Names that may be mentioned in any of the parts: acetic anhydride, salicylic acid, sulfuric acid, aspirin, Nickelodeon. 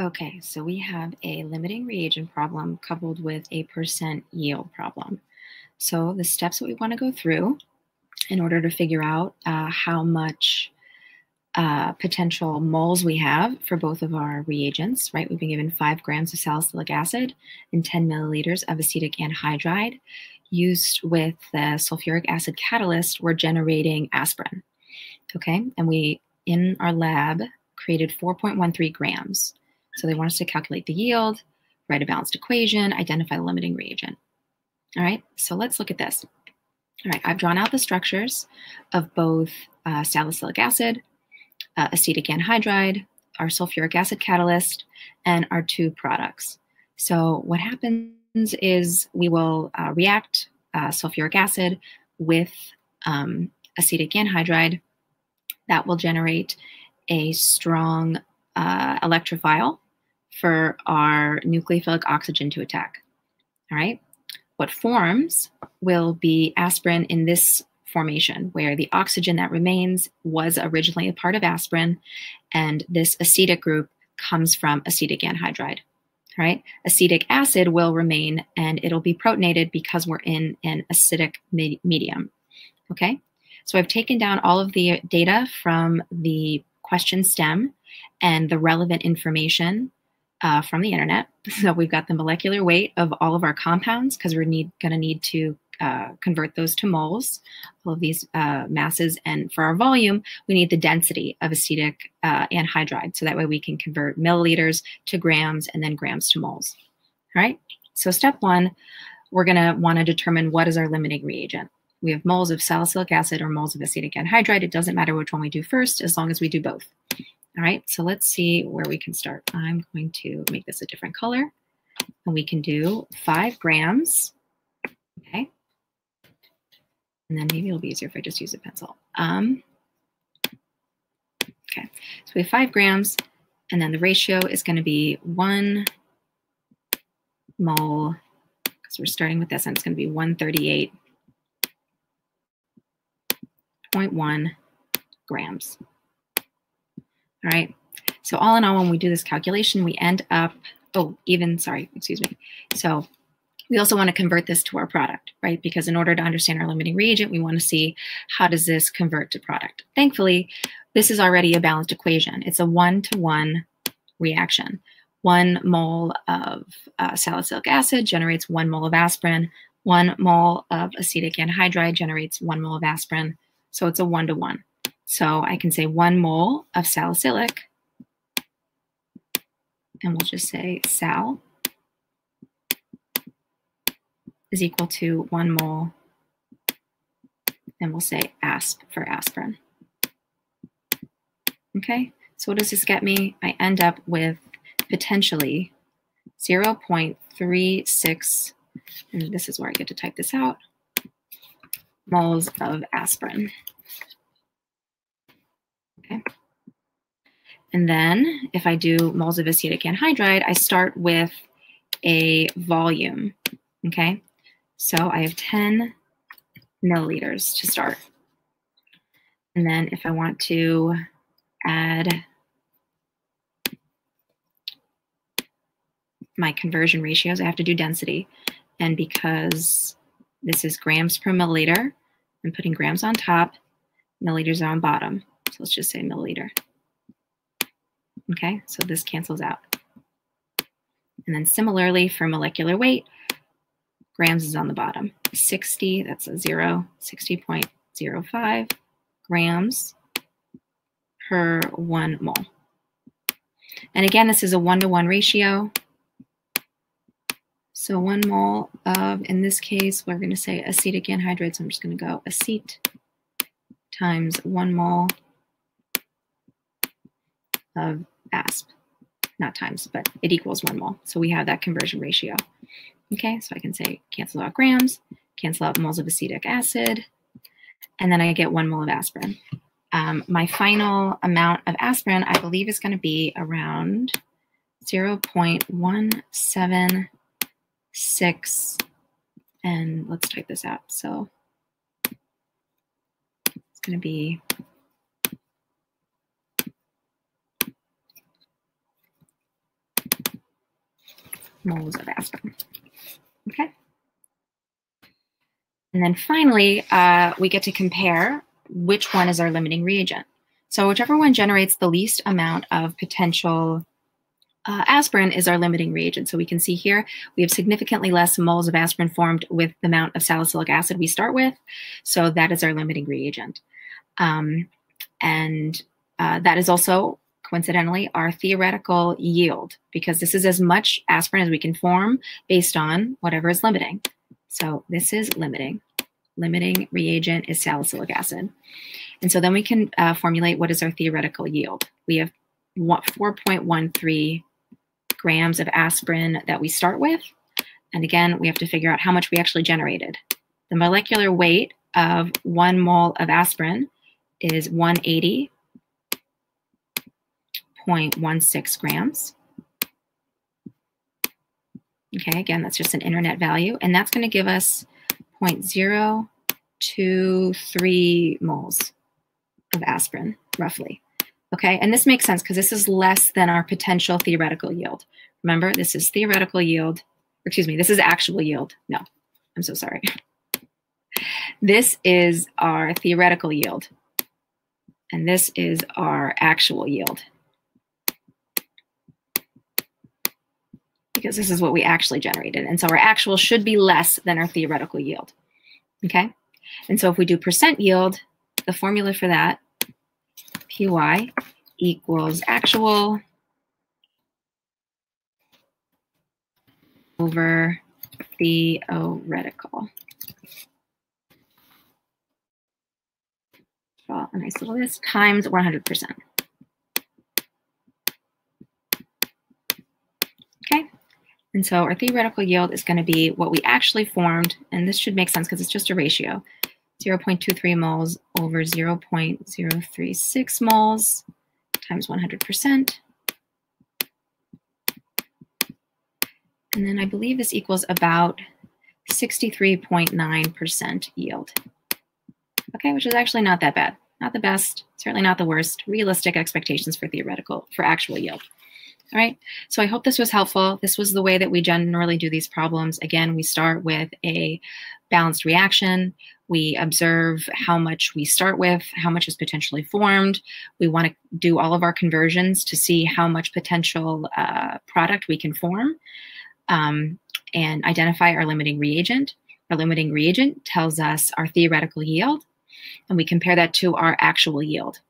Okay, so we have a limiting reagent problem coupled with a percent yield problem. So the steps that we want to go through in order to figure out how much potential moles we have for both of our reagents, right? We've been given 5 grams of salicylic acid and 10 milliliters of acetic anhydride. Used with the sulfuric acid catalyst, we're generating aspirin, okay? And we, in our lab, created 4.13 grams. So they want us to calculate the yield, write a balanced equation, identify the limiting reagent. All right, so let's look at this. All right, I've drawn out the structures of both salicylic acid, acetic anhydride, our sulfuric acid catalyst, and our two products. So what happens is we will react sulfuric acid with acetic anhydride. That will generate a strong electrophile for our nucleophilic oxygen to attack. All right. What forms will be aspirin in this formation, where the oxygen that remains was originally a part of aspirin, and this acetic group comes from acetic anhydride. All right. Acetic acid will remain, and it'll be protonated because we're in an acidic medium. Okay. So I've taken down all of the data from the question stem and the relevant information from the internet. So we've got the molecular weight of all of our compounds, because we're going to need to convert those to moles, all of these masses. And for our volume, we need the density of acetic anhydride. So that way we can convert milliliters to grams and then grams to moles. All right. So step one, we're going to want to determine what is our limiting reagent. We have moles of salicylic acid or moles of acetic anhydride. It doesn't matter which one we do first, as long as we do both. All right, so let's see where we can start. I'm going to make this a different color, and we can do 5 grams, okay? And then maybe it'll be easier if I just use a pencil. Okay, so we have 5 grams, and then the ratio is gonna be 1 mole, because we're starting with this, and it's gonna be 138.1 grams. All right, so all in all, when we do this calculation, we end up, So we also want to convert this to our product, right? Because in order to understand our limiting reagent, we want to see how does this convert to product. Thankfully, this is already a balanced equation. It's a 1-to-1 reaction. 1 mole of salicylic acid generates 1 mole of aspirin. 1 mole of acetic anhydride generates 1 mole of aspirin. So it's a 1-to-1. So I can say 1 mole of salicylic, and we'll just say sal is equal to 1 mole, and we'll say asp for aspirin. Okay, so what does this get me? I end up with potentially 0.36, and this is where I get to type this out, moles of aspirin. Okay. And then if I do moles of acetic anhydride, I start with a volume, okay? So I have 10 milliliters to start. And then if I want to add my conversion ratios, I have to do density. And because this is grams per milliliter, I'm putting grams on top, milliliters are on bottom. So let's just say milliliter. Okay, so this cancels out. And then similarly for molecular weight, grams is on the bottom. 60, that's a zero, 60.05 grams per 1 mole. And again, this is a 1-to-1 ratio. So 1 mole of, in this case, we're going to say acetic anhydride. So I'm just going to go acete times 1 mole of asp, not times, but it equals 1 mole. So we have that conversion ratio. Okay, so I can say cancel out grams, cancel out moles of acetic acid, and then I get 1 mole of aspirin. My final amount of aspirin, I believe, is going to be around 0.176, and let's type this out. So it's going to be moles of aspirin. Okay. And then finally, we get to compare which one is our limiting reagent. So whichever one generates the least amount of potential aspirin is our limiting reagent. So we can see here we have significantly less moles of aspirin formed with the amount of salicylic acid we start with. So that is our limiting reagent. That is also, coincidentally, our theoretical yield, because this is as much aspirin as we can form based on whatever is limiting. So this is limiting. Limiting reagent is salicylic acid. And so then we can formulate what is our theoretical yield. We have 4.13 grams of aspirin that we start with. And again, we have to figure out how much we actually generated. The molecular weight of 1 mole of aspirin is 180.16 grams. Okay, again, that's just an internet value, and that's going to give us 0.023 moles of aspirin, roughly. Okay, and this makes sense because this is less than our potential theoretical yield. Remember, this is theoretical yield. Excuse me, this is actual yield. No, I'm so sorry. This is our theoretical yield, and this is our actual yield, because this is what we actually generated. And so our actual should be less than our theoretical yield, okay? And so if we do percent yield, the formula for that, PY equals actual over theoretical. Draw a nice little list, times 100%. And so our theoretical yield is going to be what we actually formed, and this should make sense because it's just a ratio, 0.23 moles over 0.036 moles times 100%. And then I believe this equals about 63.9% yield, okay, which is actually not that bad. Not the best, certainly not the worst, realistic expectations for theoretical, for actual yield. All right, so I hope this was helpful. This was the way that we generally do these problems. Again, we start with a balanced reaction. We observe how much we start with, how much is potentially formed. We want to do all of our conversions to see how much potential product we can form, and identify our limiting reagent. Our limiting reagent tells us our theoretical yield, and we compare that to our actual yield.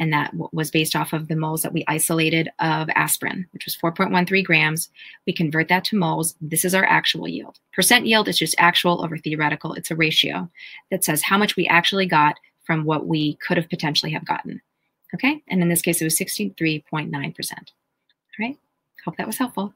And that was based off of the moles that we isolated of aspirin, which was 4.13 grams. We convert that to moles. This is our actual yield. Percent yield is just actual over theoretical. It's a ratio that says how much we actually got from what we could have potentially have gotten. Okay, and in this case, it was 63.9%. All right, hope that was helpful.